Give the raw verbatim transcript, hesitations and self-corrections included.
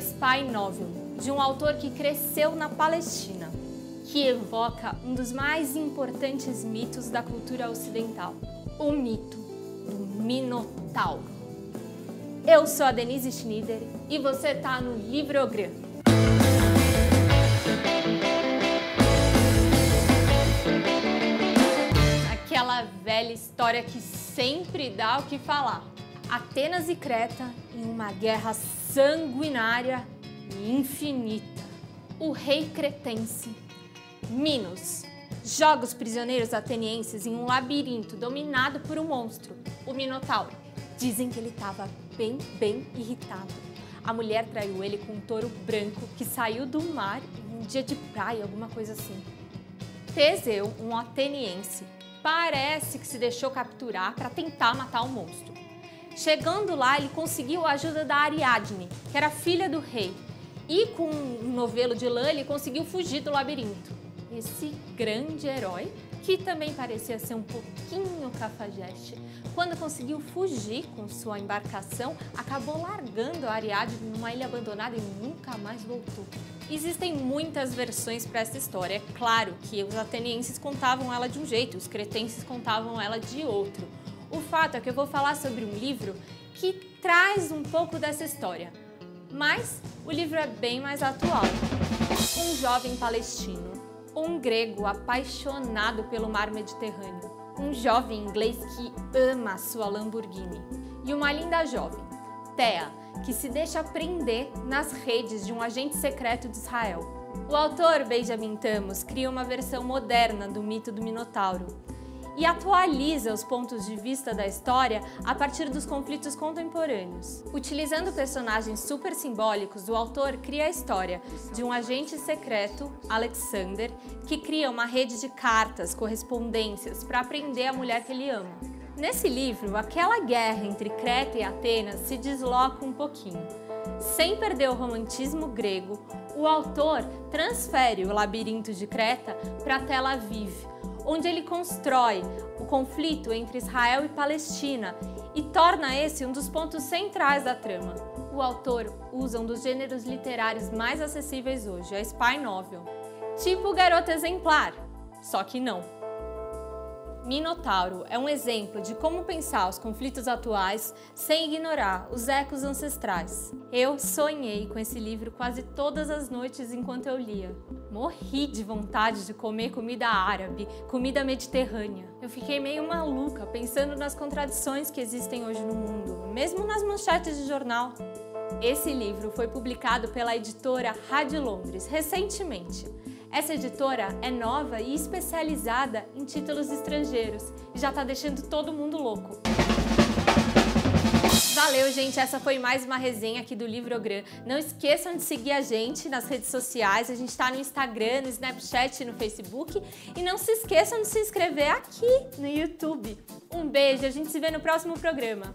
Spy Novel, de um autor que cresceu na Palestina, que evoca um dos mais importantes mitos da cultura ocidental, o mito do Minotauro. Eu sou a Denise Schnyder e você está no Livrogram. Aquela velha história que sempre dá o que falar. Atenas e Creta em uma guerra sanguinária e infinita. O rei cretense, Minos, joga os prisioneiros atenienses em um labirinto dominado por um monstro, o Minotauro. Dizem que ele estava bem, bem irritado. A mulher traiu ele com um touro branco que saiu do mar em um dia de praia, alguma coisa assim. Teseu, um ateniense, parece que se deixou capturar para tentar matar o monstro. Chegando lá, ele conseguiu a ajuda da Ariadne, que era filha do rei. E com um novelo de lã, ele conseguiu fugir do labirinto. Esse grande herói, que também parecia ser um pouquinho cafajeste, quando conseguiu fugir com sua embarcação, acabou largando a Ariadne numa ilha abandonada e nunca mais voltou. Existem muitas versões para essa história. É claro que os atenienses contavam ela de um jeito, os cretenses contavam ela de outro. O fato é que eu vou falar sobre um livro que traz um pouco dessa história, mas o livro é bem mais atual. Um jovem palestino, um grego apaixonado pelo mar Mediterrâneo, um jovem inglês que ama sua Lamborghini e uma linda jovem, Thea, que se deixa prender nas redes de um agente secreto de Israel. O autor Benjamin Tammuz cria uma versão moderna do mito do Minotauro e atualiza os pontos de vista da história a partir dos conflitos contemporâneos. Utilizando personagens super simbólicos, o autor cria a história de um agente secreto, Alexander, que cria uma rede de cartas, correspondências, para prender a mulher que ele ama. Nesse livro, aquela guerra entre Creta e Atenas se desloca um pouquinho. Sem perder o romantismo grego, o autor transfere o labirinto de Creta para Tel Aviv, onde ele constrói o conflito entre Israel e Palestina e torna esse um dos pontos centrais da trama. O autor usa um dos gêneros literários mais acessíveis hoje, a spy novel, tipo Garota Exemplar, só que não. Minotauro é um exemplo de como pensar os conflitos atuais sem ignorar os ecos ancestrais. Eu sonhei com esse livro quase todas as noites enquanto eu lia. Morri de vontade de comer comida árabe, comida mediterrânea. Eu fiquei meio maluca pensando nas contradições que existem hoje no mundo, mesmo nas manchetes de jornal. Esse livro foi publicado pela editora Rádio Londres recentemente. Essa editora é nova e especializada em títulos estrangeiros e já tá deixando todo mundo louco. Valeu, gente! Essa foi mais uma resenha aqui do Livrogram. Não esqueçam de seguir a gente nas redes sociais. A gente tá no Instagram, no Snapchat, no Facebook. E não se esqueçam de se inscrever aqui no YouTube. Um beijo, a gente se vê no próximo programa.